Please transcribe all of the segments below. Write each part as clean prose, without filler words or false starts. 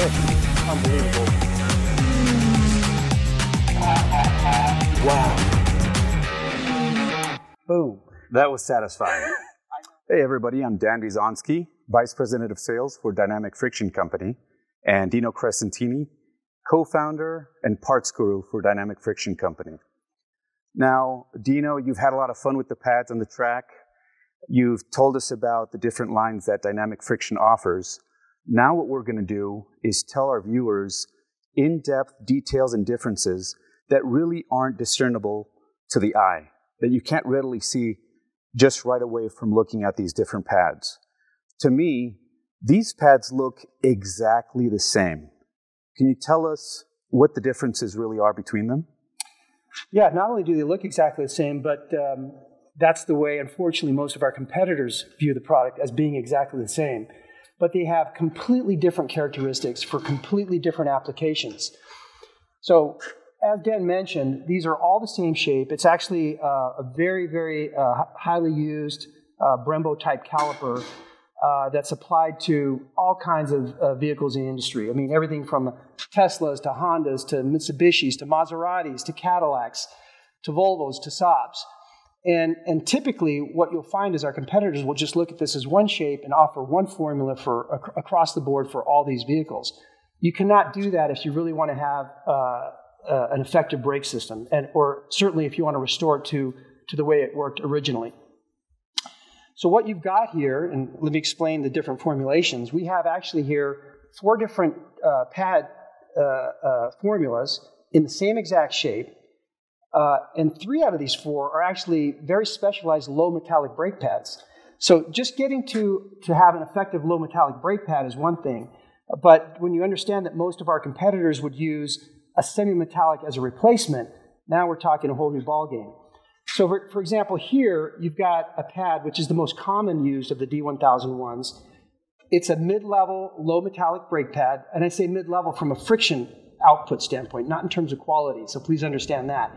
looks unbelievable. Wow. Boom. That was satisfying. Hey everybody, I'm Dan Bizonski, Vice President of Sales for Dynamic Friction Company, and Dino Crescentini, co-founder and parts guru for Dynamic Friction Company. Now, Dino, you've had a lot of fun with the pads on the track. You've told us about the different lines that Dynamic Friction offers. Now what we're going to do is tell our viewers in-depth details and differences that really aren't discernible to the eye, that you can't readily see just right away from looking at these different pads. To me, these pads look exactly the same. Can you tell us what the differences really are between them? Yeah, not only do they look exactly the same, but that's the way, unfortunately, most of our competitors view the product, as being exactly the same. But they have completely different characteristics for completely different applications. So, as Dan mentioned, these are all the same shape. It's actually a very, very highly used Brembo-type caliper that's applied to all kinds of vehicles in the industry. I mean, everything from Teslas to Hondas to Mitsubishis to Maseratis to Cadillacs to Volvos to Saabs. And typically what you'll find is our competitors will just look at this as one shape and offer one formula for across the board for all these vehicles. You cannot do that if you really want to have an effective brake system, or certainly if you want to restore it to the way it worked originally. So what you've got here, and let me explain the different formulations, we have actually here four different pad formulas in the same exact shape, and three out of these four are actually very specialized low metallic brake pads. So just getting to have an effective low metallic brake pad is one thing, but when you understand that most of our competitors would use a semi-metallic as a replacement, now we're talking a whole new ballgame. So, for example, here you've got a pad which is the most common used of the D-1001s. It's a mid-level, low metallic brake pad, and I say mid-level from a friction output standpoint, not in terms of quality, so please understand that.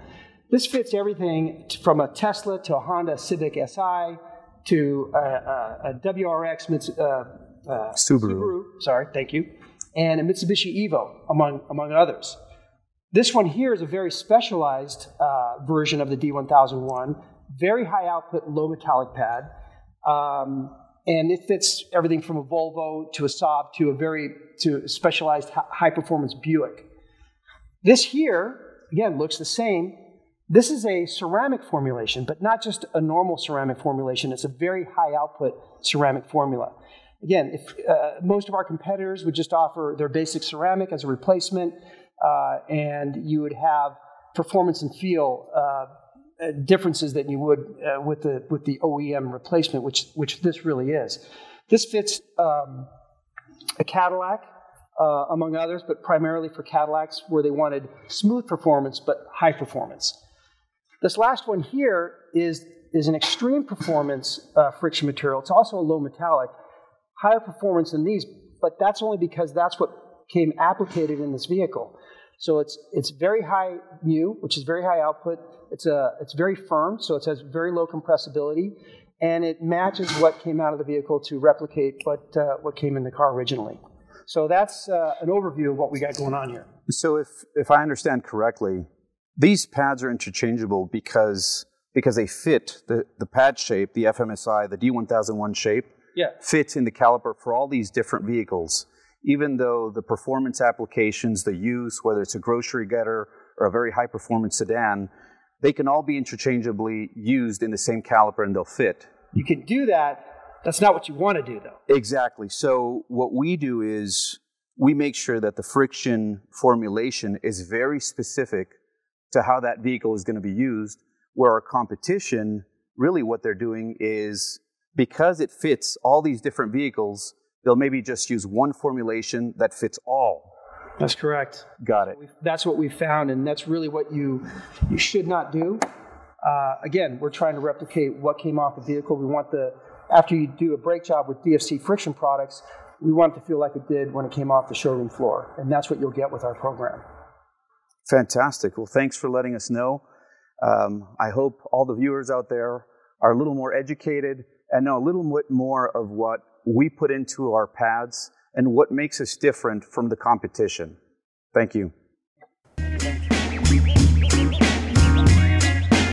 This fits everything from a Tesla to a Honda Civic SI to a WRX Subaru, sorry, thank you, and a Mitsubishi Evo, among others. This one here is a very specialized version of the D-1001, very high output, low metallic pad, and it fits everything from a Volvo to a Saab to a specialized high performance Buick. This here, again, looks the same. This is a ceramic formulation, but not just a normal ceramic formulation, it's a very high output ceramic formula. Again, if most of our competitors would just offer their basic ceramic as a replacement, and you would have performance and feel differences that you would with the OEM replacement, which this really is. This fits a Cadillac, among others, but primarily for Cadillacs where they wanted smooth performance but high performance. This last one here is an extreme performance friction material. It's also a low metallic, higher performance than these, but that's only because that's what came applicated in this vehicle. So it's very high mu, which is very high output. It's very firm, so it has very low compressibility, and it matches what came out of the vehicle to replicate what came in the car originally. So that's an overview of what we got going on here. So if I understand correctly, these pads are interchangeable because they fit the pad shape, the FMSI, the D-1001 shape, yeah, fits in the caliper for all these different vehicles. Even though the performance applications, the use, whether it's a grocery getter or a very high-performance sedan, they can all be interchangeably used in the same caliper and they'll fit. You can do that. That's not what you want to do, though. Exactly. So what we do is we make sure that the friction formulation is very specific to how that vehicle is going to be used, where our competition, really what they're doing is, because it fits all these different vehicles, they'll maybe just use one formulation that fits all. That's correct. Got it. That's what we found, and that's really what you should not do. Again, we're trying to replicate what came off the vehicle. We want after you do a brake job with DFC friction products, we want it to feel like it did when it came off the showroom floor, and that's what you'll get with our program. Fantastic. Well, thanks for letting us know. I hope all the viewers out there are a little more educated and know a little bit more of what we put into our pads and what makes us different from the competition. Thank you.